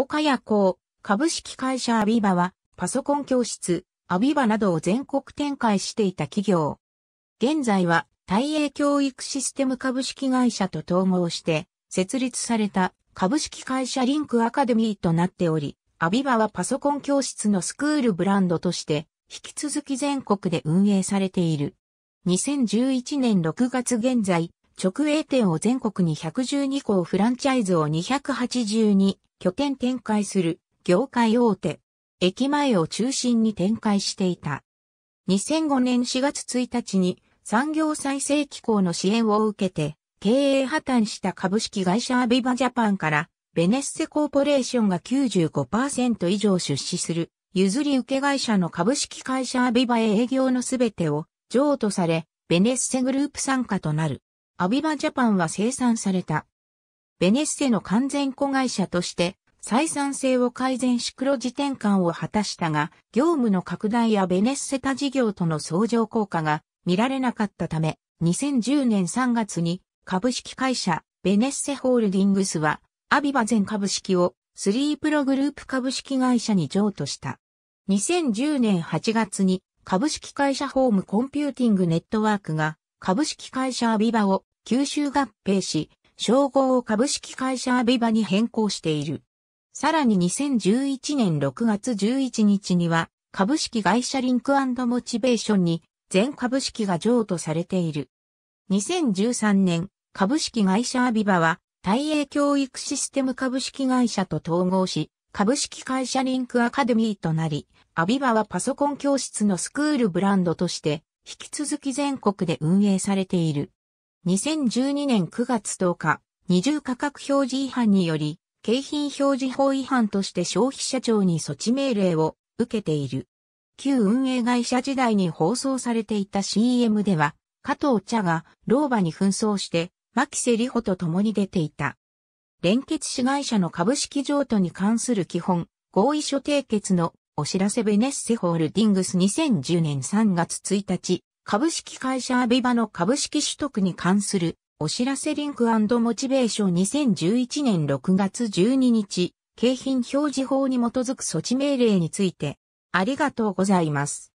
岡谷興株式会社アビバは、パソコン教室、アビバなどを全国展開していた企業。現在は、大英教育システム株式会社と統合して、設立された株式会社リンクアカデミーとなっており、アビバはパソコン教室のスクールブランドとして、引き続き全国で運営されている。2011年6月現在、直営店を全国に112校フランチャイズを282拠点展開する業界大手。駅前を中心に展開していた。2005年4月1日に産業再生機構の支援を受けて、経営破綻した株式会社アビバジャパンから、ベネッセコーポレーションが 95% 以上出資する、譲り受け会社の株式会社アビバへ営業のすべてを譲渡され、ベネッセグループ傘下となる。アビバジャパンは清算された。ベネッセの完全子会社として、採算性を改善し黒字転換を果たしたが、業務の拡大やベネッセ他事業との相乗効果が見られなかったため、2010年3月に株式会社ベネッセホールディングスは、アビバ全株式をスリープログループ株式会社に譲渡した。2010年8月に株式会社ホームコンピューティングネットワークが株式会社アビバを吸収合併し、称号を株式会社アビバに変更している。さらに2011年6月11日には、株式会社リンク&モチベーションに全株式が譲渡されている。2013年、株式会社アビバは、大英教育システム株式会社と統合し、株式会社リンクアカデミーとなり、アビバはパソコン教室のスクールブランドとして、引き続き全国で運営されている。2012年9月10日、二重価格表示違反により、景品表示法違反として消費者庁に措置命令を受けている。旧運営会社時代に放送されていた CM では、加藤茶が老婆に扮装して、牧瀬里穂と共に出ていた。連結子会社の株式譲渡に関する基本、合意書締結のお知らせベネッセホールディングス2010年3月1日。株式会社アビバの株式取得に関するお知らせリンク&モチベーション2011年6月12日、景品表示法に基づく措置命令について、ありがとうございます。